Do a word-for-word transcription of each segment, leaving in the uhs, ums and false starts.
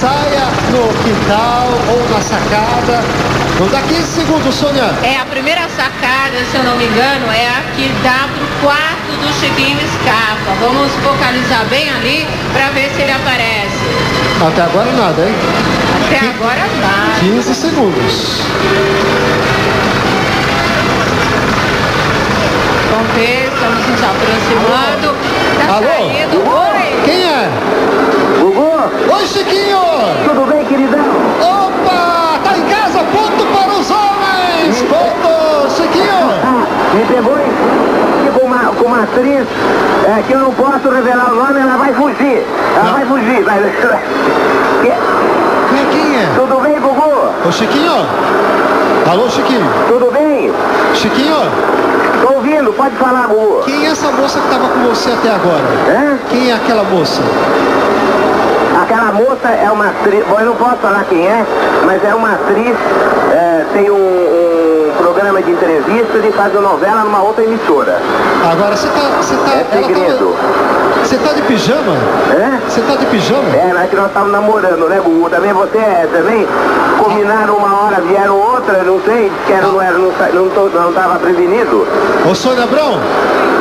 saia no quintal ou na sacada. Não dá quinze segundos, Sônia. É, a primeira sacada, se eu não me engano, é a que dá pro quarto do Chiquinho Scarpa. Vamos focalizar bem ali para ver se ele aparece. Até agora nada, hein? Até Qu agora nada. quinze segundos. Vamos ver, estamos nos aproximando. Tá saindo. Oi! Quem é? Gugu! Oi, Chiquinho! Tudo bem, queridão? Opa! Tá em casa, ponto para os homens! Ponto, Chiquinho! Me pegou com uma, com uma atriz é, que eu não posso revelar o nome, ela vai fugir. Ela não. vai fugir. Vai... Que... Quem é? Tudo bem, Gugu? Ô, Chiquinho! Alô, Chiquinho! Tudo bem? Chiquinho! Tô ouvindo, pode falar, Gugu. Quem é essa moça que tava com você até agora? Hã? Quem é aquela moça? Aquela moça é uma atriz... Bom, eu não posso falar quem é, mas é uma atriz, é, tem um, um programa de entrevistas e faz uma novela numa outra emissora. Agora, você tá... Você tá é segredo. Você tá, tá de pijama? Hã? Você tá de pijama? É, mas que nós estávamos namorando, né, Gugu? Também você é, também... Combinaram uma hora, vieram outra, não sei, que era, não era, não estava não, não prevenido. Ô, Sônia Abrão,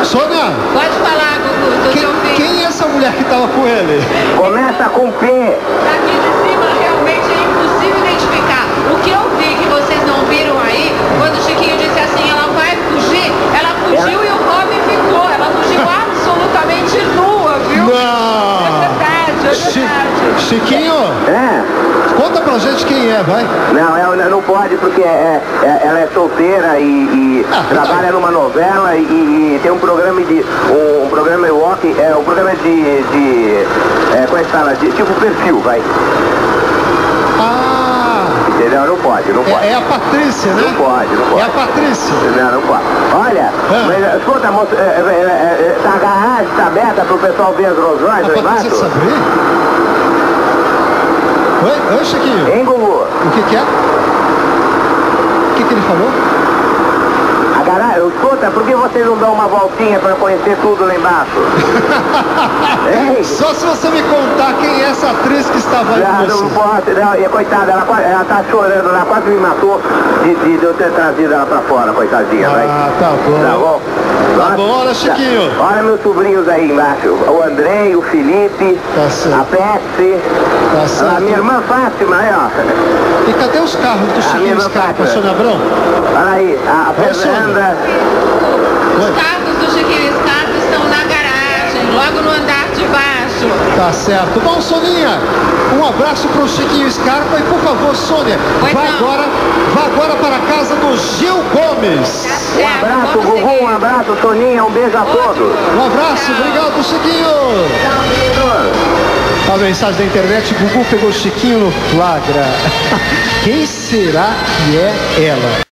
Sônia! Pode falar, Gugu, tô te ouvindo. Quem é essa mulher que estava com ele? Começa com P. Daqui de cima, realmente é impossível identificar. O que eu vi, que vocês não viram aí, quando o Chiquinho disse assim, ela vai fugir, ela fugiu é. e o homem ficou. Ela fugiu absolutamente nua, viu? Não! É verdade, é verdade. Chi Chiquinho? É. Conta pra gente quem é, vai. Não, ela não pode porque é, é, ela é solteira e, e ah, trabalha não. numa novela e, e tem um programa de... Um, um programa walk, é um programa de... de é, como é que fala? De, tipo perfil, vai. Ah! Entendeu? Não pode, não pode. É, é a Patrícia, né? Não pode, não pode. É a Patrícia. Não, não pode. Olha, ah. mas escuta, moça, é, é, é, tá a garagem, tá aberta pro pessoal ver as rosões, não é? A Patrícia saber? Oi, oi, Chiquinho. Hein, Gugu? O que que é? O que que ele falou? A garagem, escuta, por que vocês não dão uma voltinha pra conhecer tudo lá embaixo? Ei. Só se você me contar quem é essa atriz que estava aí com você. Não posso, não, coitada, ela, ela tá chorando, ela quase me matou de, de, de eu ter trazido ela pra fora, coitadinha. Ah, vai. tá bom. Tá bom? Tá bom, olha, Chiquinho. Olha meus sobrinhos aí embaixo. O Andrei, o Felipe, tá a Pepsi, tá a minha irmã Fátima, aí ó. E cadê os carros do Chiquinho Scarpa, Sônia Abrão? Olha aí, a, a Fernanda. Os carros do Chiquinho Scarpa estão na garagem, logo no andar de baixo. Tá certo. Bom, Soninha, um abraço pro Chiquinho Scarpa e por favor, Sônia, pois vá não. agora, vá agora para a casa do Gil Gomes. Tá certo. Um abraço, Gugu, um abraço, Soninha, um beijo a todos. Um abraço, Tchau. obrigado, Chiquinho. A mensagem da internet, Gugu pegou Chiquinho no flagra. Quem será que é ela?